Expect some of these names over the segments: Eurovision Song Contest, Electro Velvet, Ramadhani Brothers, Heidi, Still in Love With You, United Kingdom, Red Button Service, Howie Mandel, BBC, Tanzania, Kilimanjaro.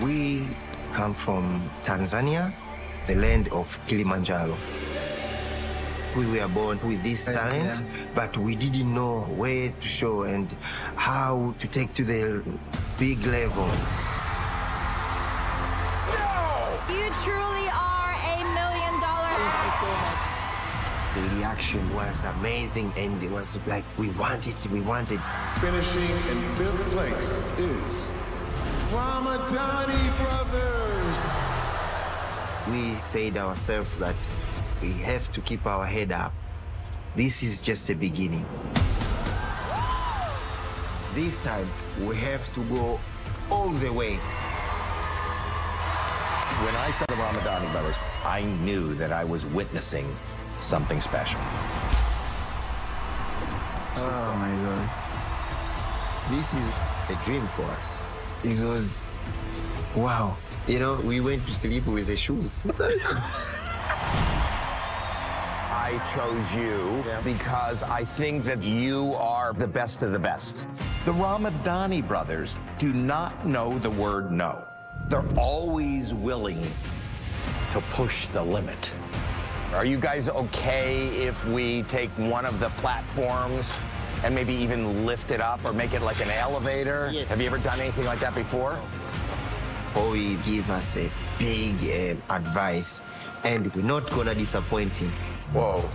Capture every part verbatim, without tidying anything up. We come from Tanzania, the land of Kilimanjaro. We were born with this talent, but we didn't know where to show and how to take to the big level. No! You truly are a million dollar act. The reaction was amazing, and it was like, we want it, we want it. Finishing in fifth place is Ramadhani Brothers. We said ourselves that we have to keep our head up. This is just the beginning. This time, we have to go all the way. When I saw the Ramadhani Brothers, I knew that I was witnessing something special. Oh, my God. This is a dream for us. It was, wow. You know, we went to sleep with the shoes. I chose you because I think that you are the best of the best. The Ramadhani Brothers do not know the word no. They're always willing to push the limit. Are you guys okay if we take one of the platforms and maybe even lift it up or make it like an elevator? Yes. Have you ever done anything like that before? Howie gave us a big uh, advice, and we're not gonna disappoint him. Whoa.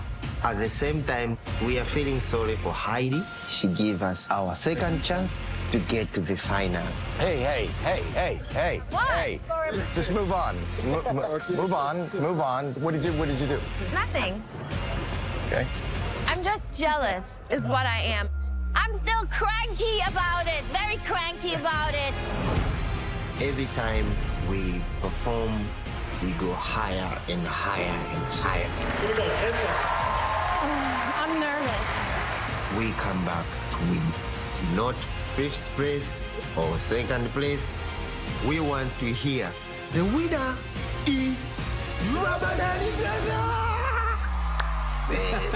At the same time, we are feeling sorry for Heidi. She gave us our second chance to get to the final. Hey, hey, hey, hey, hey, what? Hey. Sorry. Just move on. Mo mo move on, move on. What did you, what did you do? Nothing. Okay. I'm just jealous, is what I am. I'm still cranky about it, very cranky about it. Every time we perform, we go higher and higher and higher. Oh, I'm nervous. We come back to win. Not fifth place or second place. We want to hear the winner is Ramadhani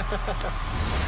Brothers!